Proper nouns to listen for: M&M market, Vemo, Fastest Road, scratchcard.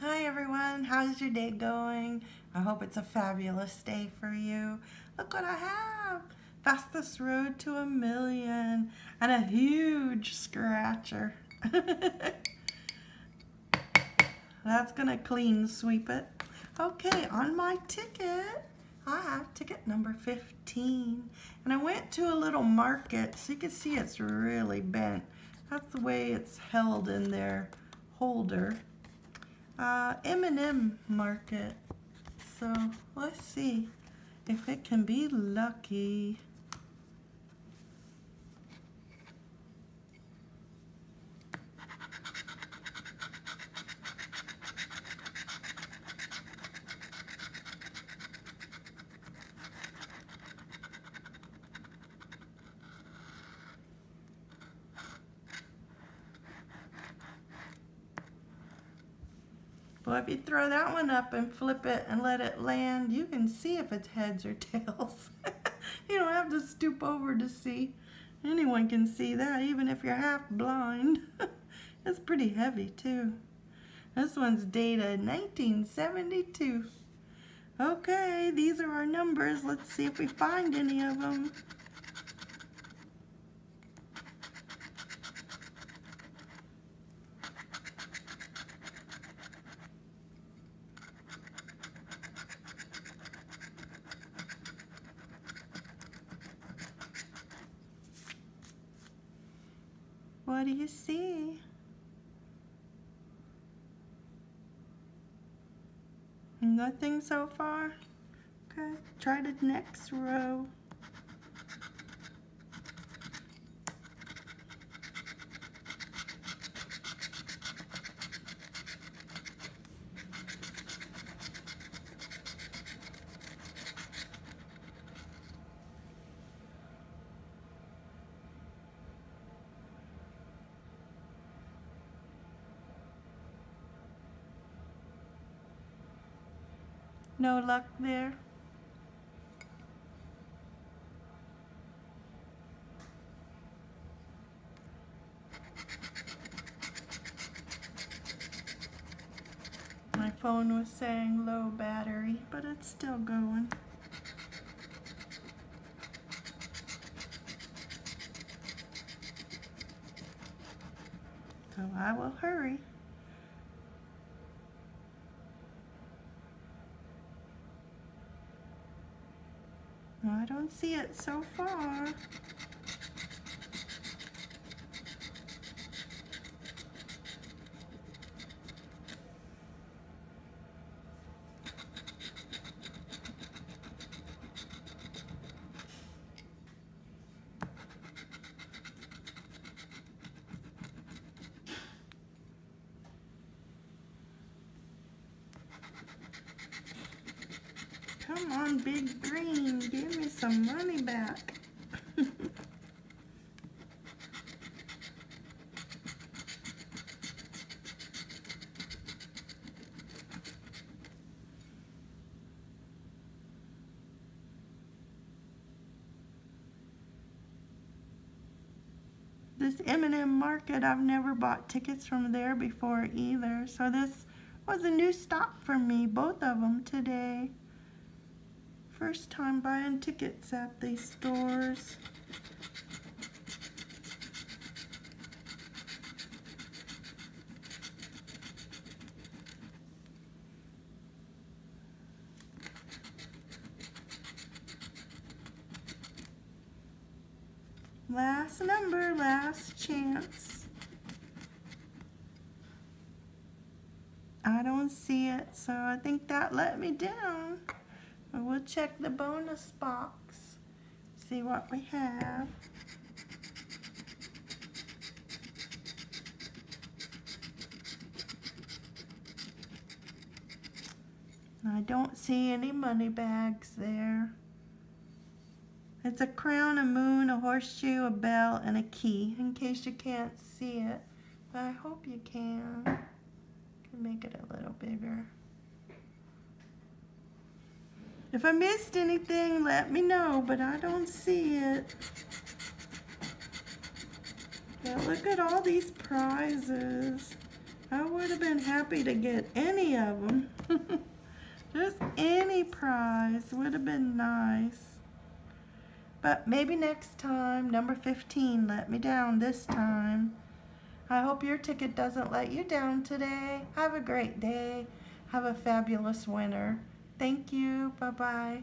Hi everyone, how's your day going? I hope it's a fabulous day for you. Look what I have, Fastest Road to a Million and a huge scratcher. That's gonna clean sweep it. Okay, on my ticket, I have ticket number 15. And I went to a little market, so you can see it's really bent. That's the way it's held in their holder. M&M market. So let's see if it can be lucky. Well, if you throw that one up and flip it and let it land, you can see if it's heads or tails. You don't have to stoop over to see. Anyone can see that, even if you're half blind. It's pretty heavy, too. This one's dated 1972. Okay, these are our numbers. Let's see if we find any of them. What do you see? Nothing so far? Okay, try the next row. No luck there. My phone was saying low battery, but it's still going. So I will hurry. I don't see it so far. Come on, Big Green, give me some money back. This M&M market, I've never bought tickets from there before either, so this was a new stop for me, both of them today. First time buying tickets at these stores. Last number, last chance. I don't see it, so I think that let me down. We'll check the bonus box, see what we have. I don't see any money bags there. It's a crown, a moon, a horseshoe, a bell, and a key, in case you can't see it. But I hope you can. Can make it a little bigger. If I missed anything, let me know, but I don't see it. Now look at all these prizes. I would would have been happy to get any of them. Just any prize would have been nice. But maybe next time, number 15 let me down this time. I hope your ticket doesn't let you down today. Have a great day. Have a fabulous winter. Thank you. Bye-bye.